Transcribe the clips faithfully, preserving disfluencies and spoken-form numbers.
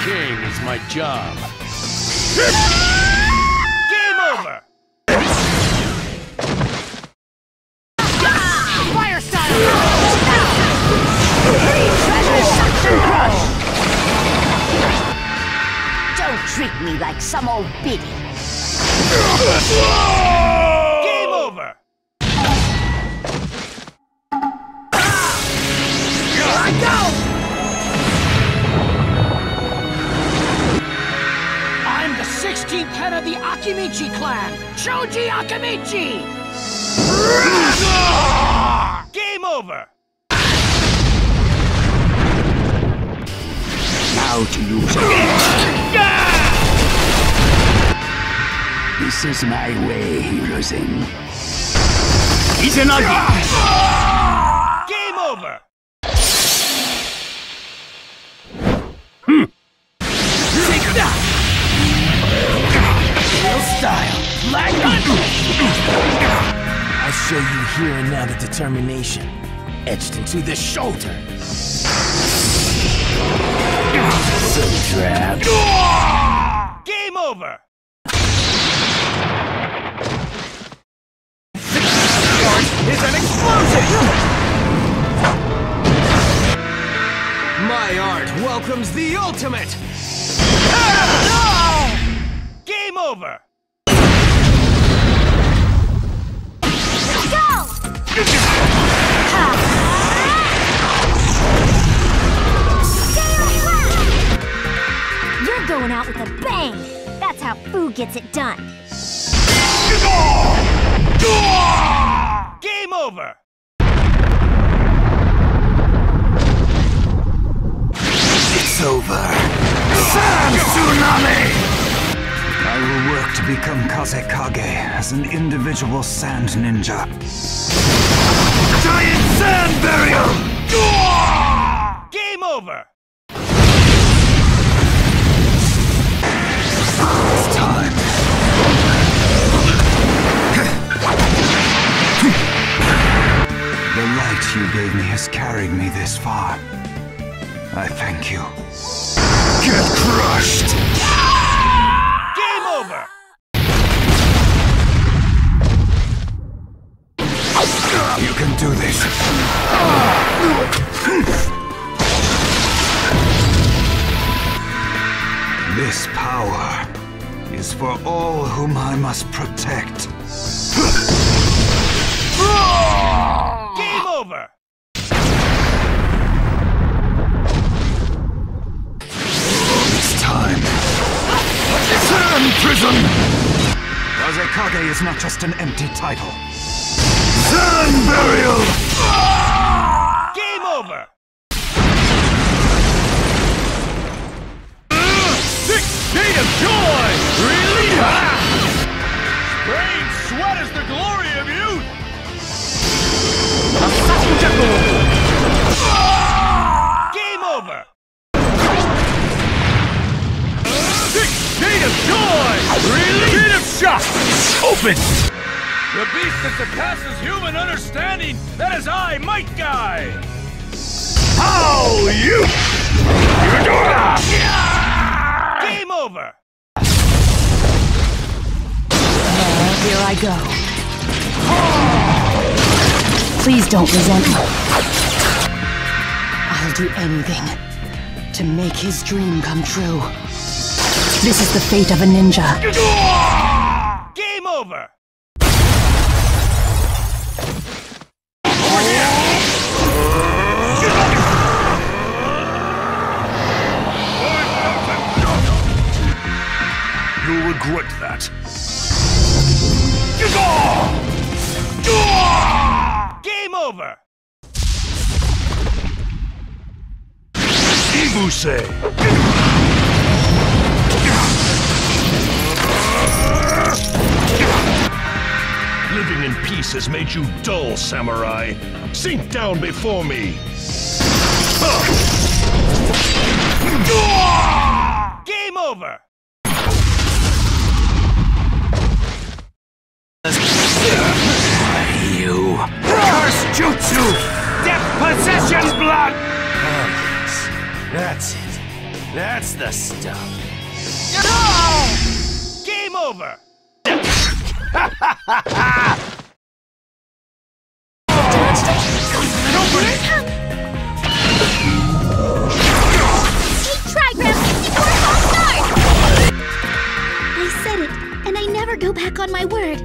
king is my job. Game over! Fire style! Treasure suction crush! Don't treat me like some old biddy. Game over! Here I go! sixteenth head of the Akimichi clan, Choji Akimichi! Game over! Now to use it. This is my way, Hirozen. Izanagi! Game over! Hmm. Take that! Style. I show you here and now the determination etched into the shoulder. So trapped. Game over. This is an explosion. My art welcomes the ultimate. Game over. Go! You're going out with a bang! That's how Fu gets it done. Game over! It's over. Sand tsunami! I will work to become Kazekage as an individual sand ninja. Giant sand burial! Game over! It's time. The light you gave me has carried me this far. I thank you. Get crushed! You can do this. This power is for all whom I must protect. Game over! It's time. Sand prison! Kazekage is not just an empty title. Sand burial! Game over! Six feet of joy! Relief! Brain sweat is the glory of youth! Assassin Jackal! Game over! Six feet of joy! Relief! Feet of shock! Open! The beast that surpasses human understanding! That is I, Might Guy! How you! Game over! And here I go. Please don't resent me. I'll do anything to make his dream come true. This is the fate of a ninja. Game over! You'll regret that. Game over! Ibuse! Living in peace has made you dull, samurai. Sink down before me! Game over! You curse jutsu, death possession blood. Oh, yes. That's it. That's the stuff. No! Game over! Go back on my word.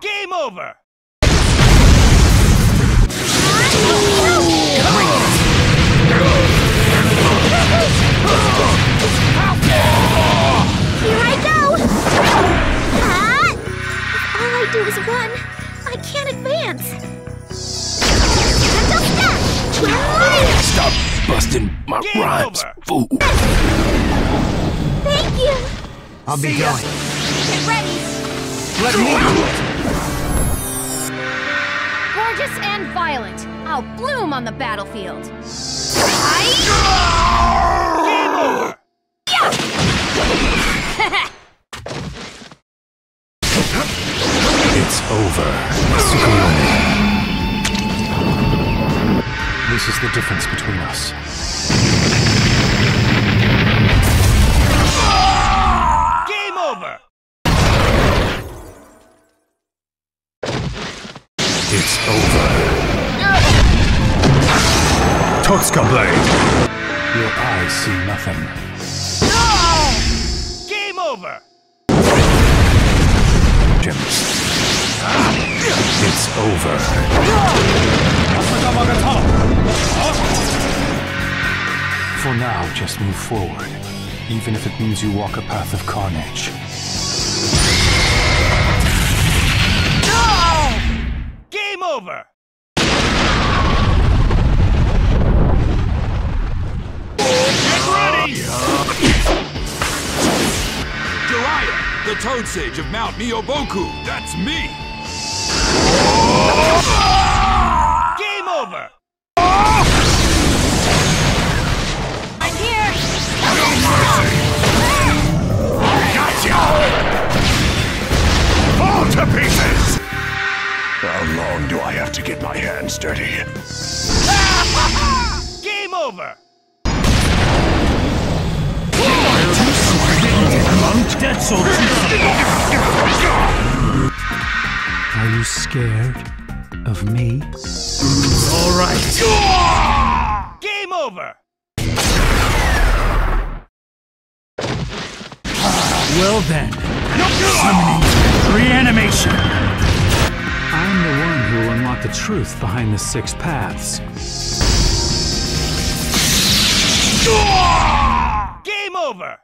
Game over. Here I go. Ah! If all I do is run, I can't advance. Stop busting my Game rhymes, over. Fool. Thank you! I'll be See going. Get ready! Let me do it! Gorgeous and violent. I'll bloom on the battlefield. I... Game over! It's over, Sukuyone. This is the difference between us. It's over. Totsuka Blade! Your eyes see nothing. No! Game over! Gems. It's over. For now, just move forward. Even if it means you walk a path of carnage. Game over! Get ready! Jiraiya, the Toad Sage of Mount Myoboku, that's me! Game over! I'm here! No mercy! Gotcha! Fall to pieces! How long do I have to get my hands dirty? Game over! Are you scared of me? All right. Game over! Well then, summoning reanimation. I'm the one who will unlock the truth behind the six paths. Game over!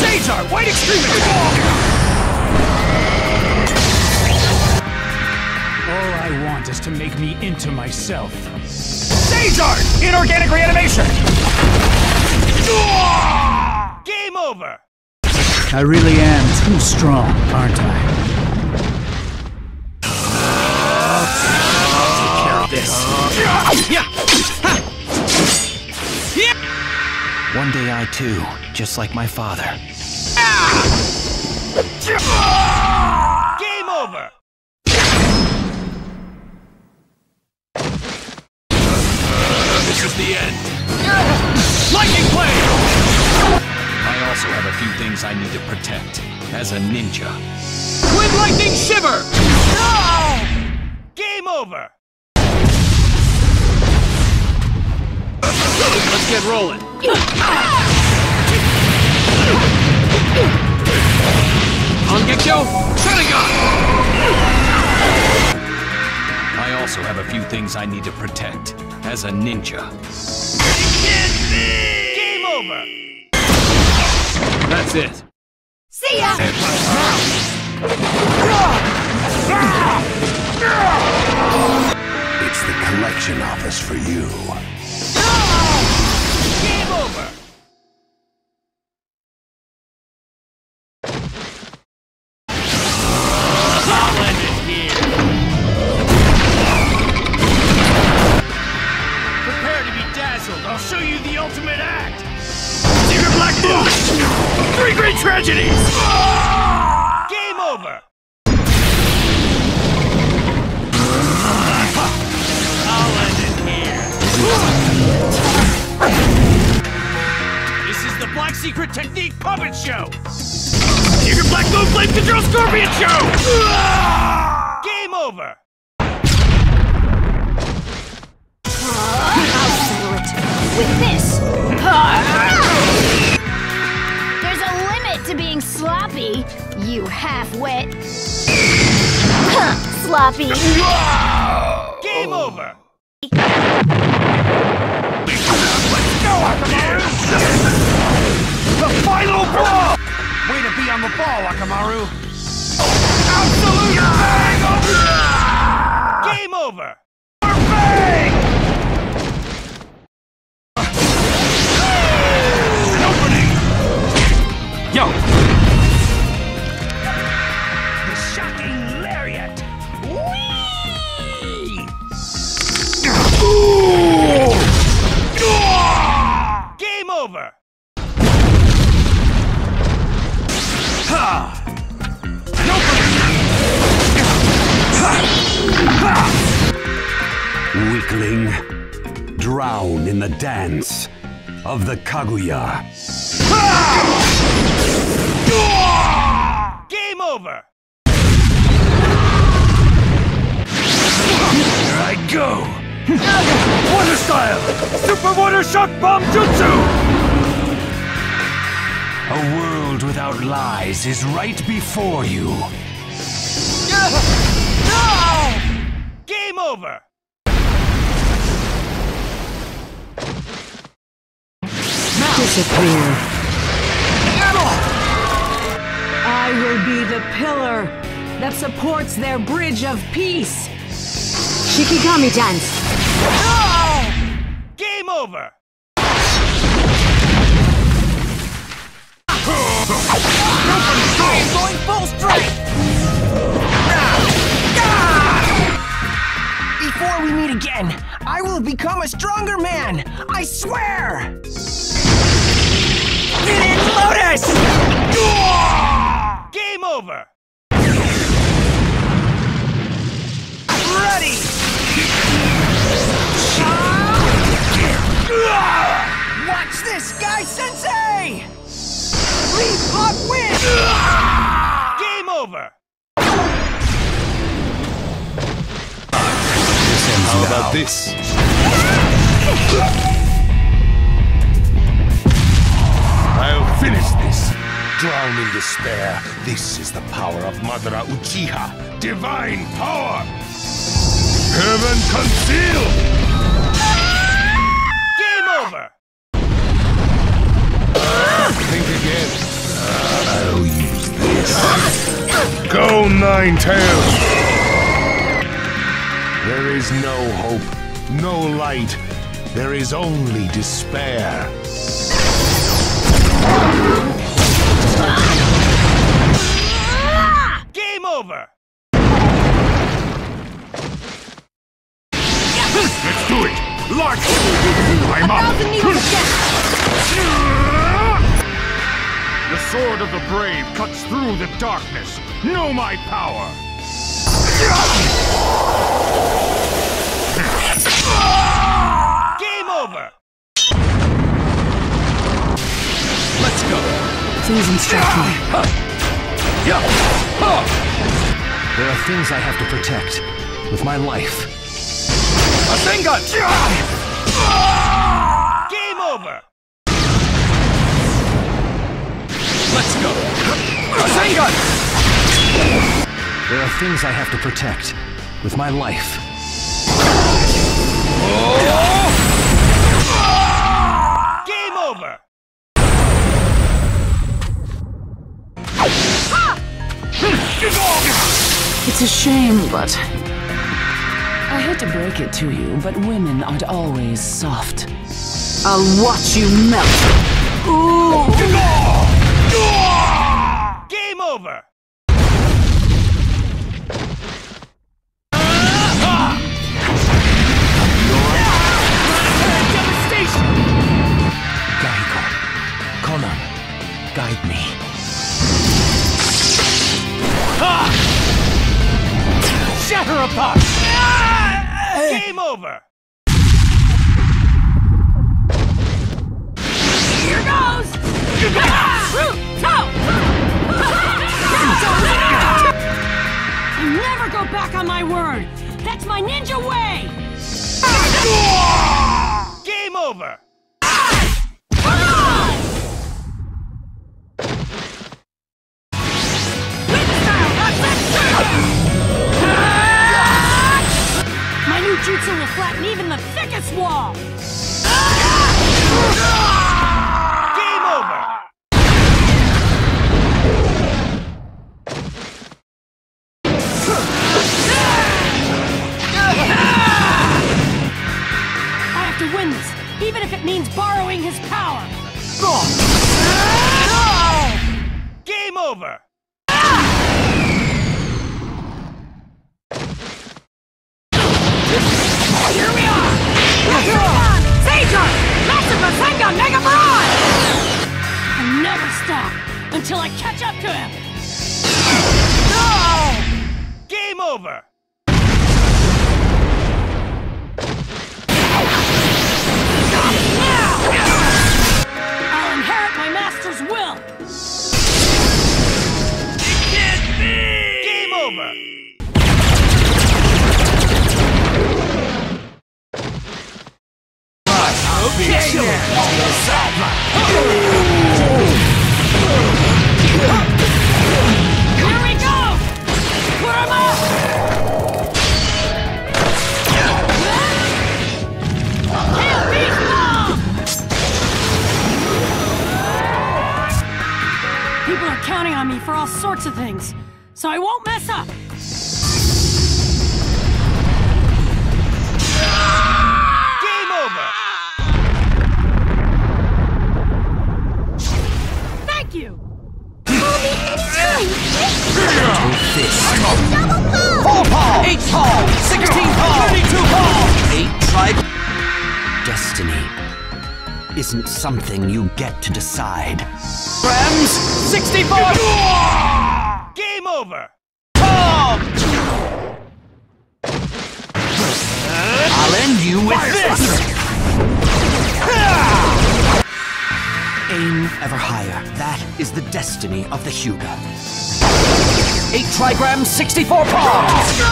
Zatar, uh, White Extremity! All I want is to make me into myself. Zatar, inorganic reanimation! Game over! I really am too strong, aren't I? I'll take care of this. One day I too, just like my father. Game over! This is the end. Lightning Blade! I also have a few things I need to protect, as a ninja. Twin Lightning Shiver! No! Game over! Let's get rolling. Angekyo, Sharingan! I also have a few things I need to protect, as a ninja. Game over! That's it. See ya! It's the collection office for you. Game over! I'll end it here! Prepare to be dazzled! I'll show you the ultimate act! Dear Black Book! Three great tragedies! Game over! secret technique puppet show! Hear your Black Moon Flame Control Scorpion show! Game over! I'll settle it with this! There's a limit to being sloppy, you half-wit. Sloppy. Game over! Let's go, Akamaru! The final blow! Way to be on the ball, Akamaru! Absolute bang over! Game over! Yo! The shocking lariat! Whee! Ooh! Ah! Game over! Ha! No! Ha! Weakling, drown in the dance of the Kaguya. Ha! Game over! Here I go! Water style! Super Water Shock Bomb Jutsu! A world without lies is right before you. No! Game over! Disappear. I will be the pillar that supports their bridge of peace! Shikigami dance! No! Game over! I am going full strength! Before we meet again, I will become a stronger man! I swear! Vinland Lotus! Game over! Ready! Ah! Watch this, Guy Sensei! Leap block win! Ah! Game over! How about this? I'll finish this! Drown in despair. This is the power of Madara Uchiha. Divine power! Heaven concealed! Game over! Think again. I'll use this. Go, Ninetales! There is no hope, no light. There is only despair. Game over! Let's do it! Large! I'm up! The sword of the brave cuts through the darkness. Know my power! Game over! Let's go! Please instruct me. There are things I have to protect with my life. A Sengun! Game over! Let's go! A Sengun! There are things I have to protect with my life. Oh. Game over! It's a shame, but... I hate to break it to you, but women aren't always soft. I'll watch you melt! Ooh! Game over! Devastation! Gaiko, Conan, guide me. Shatter apart! Game over! Here goes! I never go back on my word! That's my ninja way! Game over! My new jutsu will flatten even the thickest wall! Game over! Even if it means borrowing his power! Game over! Here we are! Rasengan! Seiger! Massive Rasengan Mega Barrage! I'll never stop until I catch up to him! No! Game over! Will! It can't be! Game over! I'll be killed on the sideline! Here we go! Put him up! He'll be People are counting on me for all sorts of things, so I won't mess up! Game over! Thank you! Double paw! Four paw! Eight paw! Sixteen paw! Thirty-two paw! Eight tribe... Destiny... isn't something you get to decide. Rams, sixty-four! Game over! Tom! I'll end you with Fire this! Aim ever higher. That is the destiny of the Hyuga. Eight trigrams, sixty-four palms!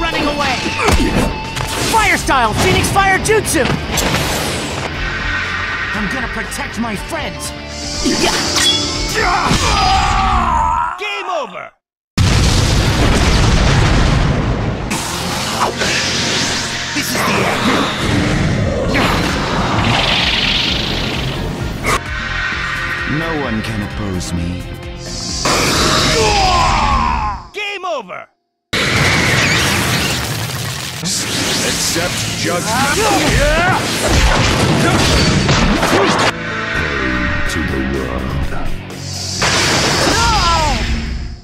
Running away! Fire style! Phoenix Fire Jutsu! I'm gonna protect my friends! Game over! This is the end! No one can oppose me. Game over! Accept judgment. Yeah. To the world. No!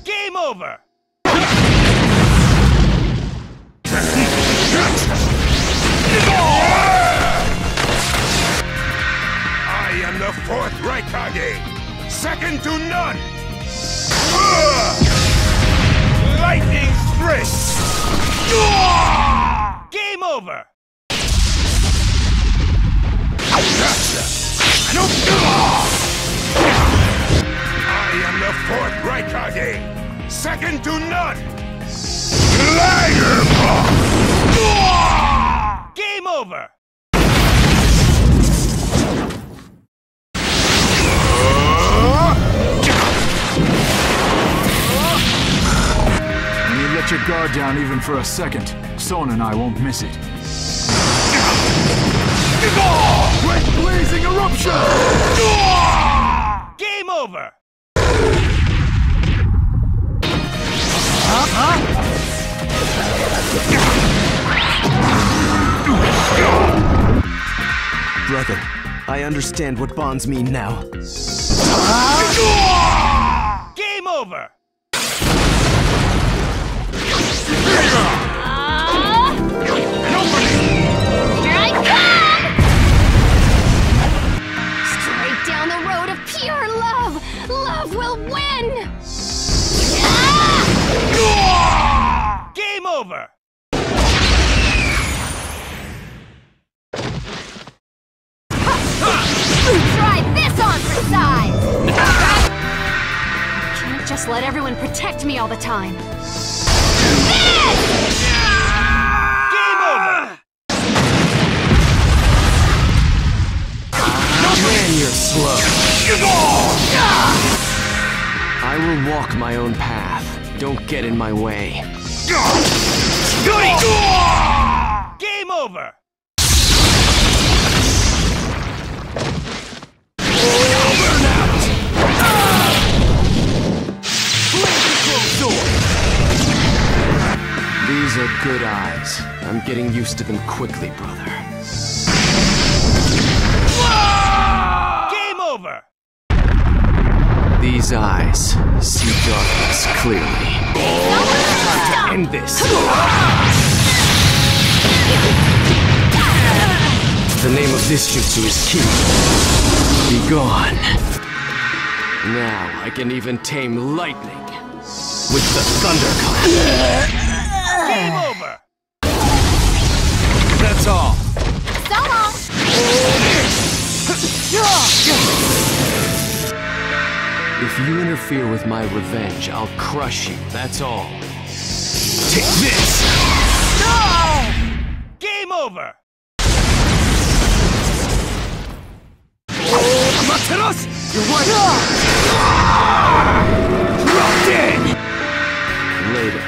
Game over. I am the fourth Raikage, second to none. Lightning thrust. Game over! Gotcha. I don't I am the fourth Raikage, second to none! Liar Bomb! Game over! Let your guard down even for a second. Son and I won't miss it. Quick blazing eruption! Game over! Huh? Brother, I understand what bonds mean now. Huh? Game over! Love will win! Game over! just let everyone protect me all the time. Game over! Man, you're slow. I will walk my own path. Don't get in my way. Game over! These are good eyes. I'm getting used to them quickly, brother. Whoa! Game over! These eyes see darkness clearly. Time to end this. The name of this jutsu is Ki. Be gone. Now I can even tame lightning with the thunderclap. Game over! That's all! So long! If you interfere with my revenge, I'll crush you, that's all. Take this! No! Game over! Amaterasu! You're one! Dropped in! Later.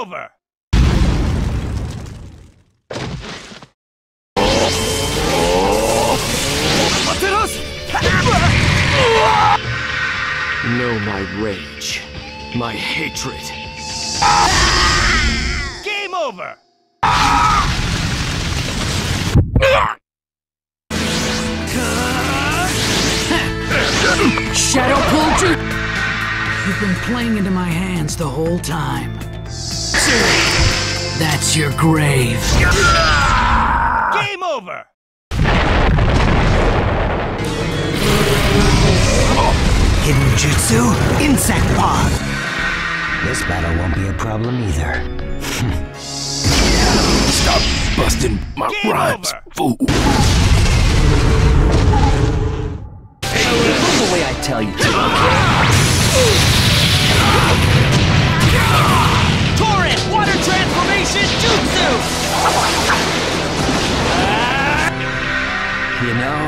Over. Know my rage, my hatred. Game over. Shadow Poultry. You've been playing into my hands the whole time. That's your grave. Game over! Hidden jutsu, insect pod! This battle won't be a problem either. Stop busting my Game rhymes, over. Fool! Hey, move the way I tell you to, okay? Torrent water transformation jutsu! You know,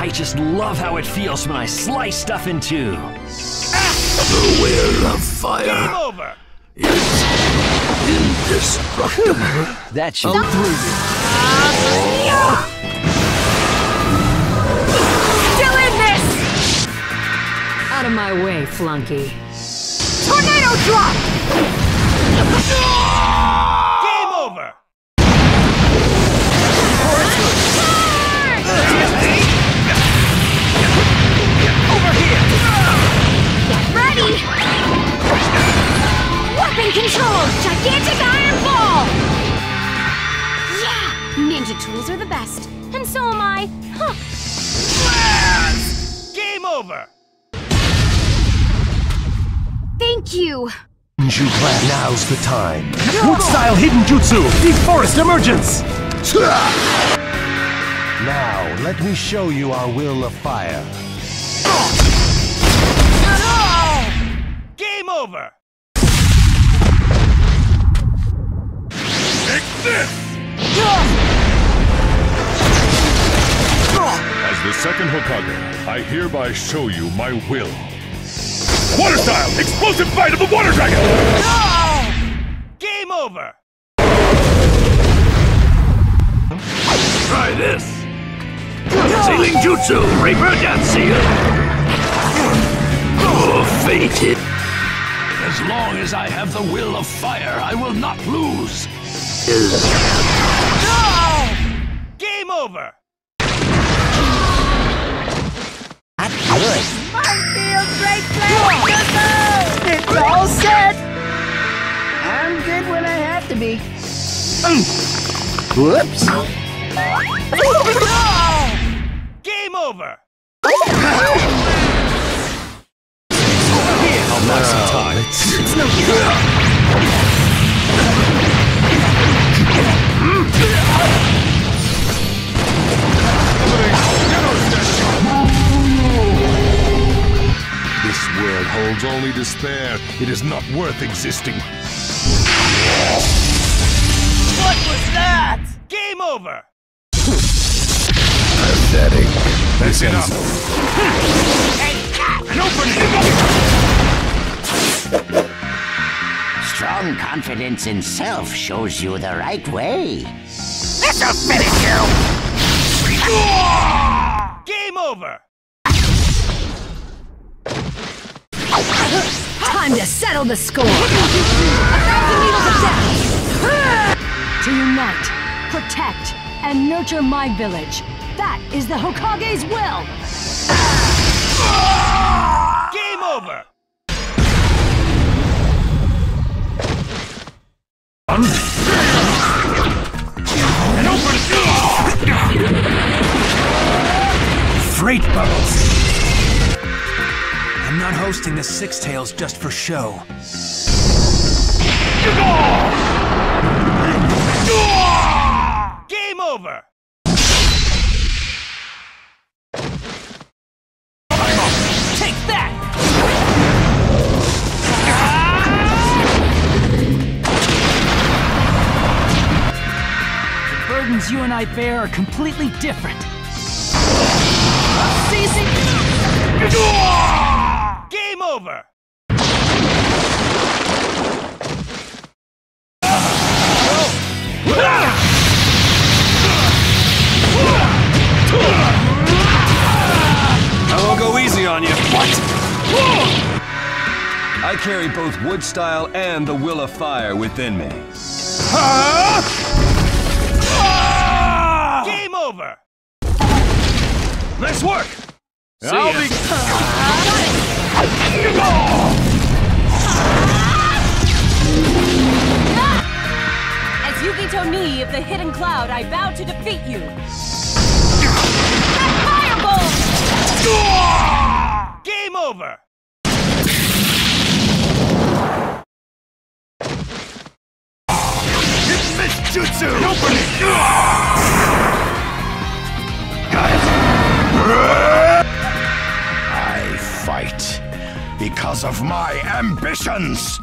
I just love how it feels when I slice stuff in two. Beware of fire. Game over. It's indestructible. That should be through you. Still in this! Out of my way, flunky. Tornado drop! Game over! Over here! Ready! Weapon control! Gigantic iron ball! Yeah! Ninja tools are the best. And so am I. Huh. Game over! Thank you! Ninja plan. Now's the time. Root-style hidden jutsu! Deep forest emergence! Now, let me show you our will of fire. Game over! Take this! As the second Hokage, I hereby show you my will. Water style! Explosive bite of the water dragon! No! Game over! Try this! No! Sailing jutsu! Rainbow dance seal! Oh, fated! As long as I have the will of fire, I will not lose! No! Game over! Good. Might be a great plan. It's all set. I'm good when I have to be. Whoops. Oh. Game over. I'll mark some time. It's no good. holds only despair. It is not worth existing. What was that? Game over! Pathetic. That's enough. An opening! Strong confidence in self shows you the right way. This'll finish you! Game over! Time to settle the score! A thousand needles of death! To unite, protect, and nurture my village. That is the Hokage's will! Game over! And open... Freight bubbles! I'm not hosting the Six Tails just for show. Game over! Take that! The burdens you and I bear are completely different. Ceasing! Game over! I won't go easy on you. What? I carry both wood style and the will of fire within me. Game over! Nice work! See I'll ya. Be... As Yugito Ni of the Hidden Cloud, I vow to defeat you! That firebolt! Game over! It's Mitsutsu! Open! Got it! I fight! Because of my ambitions!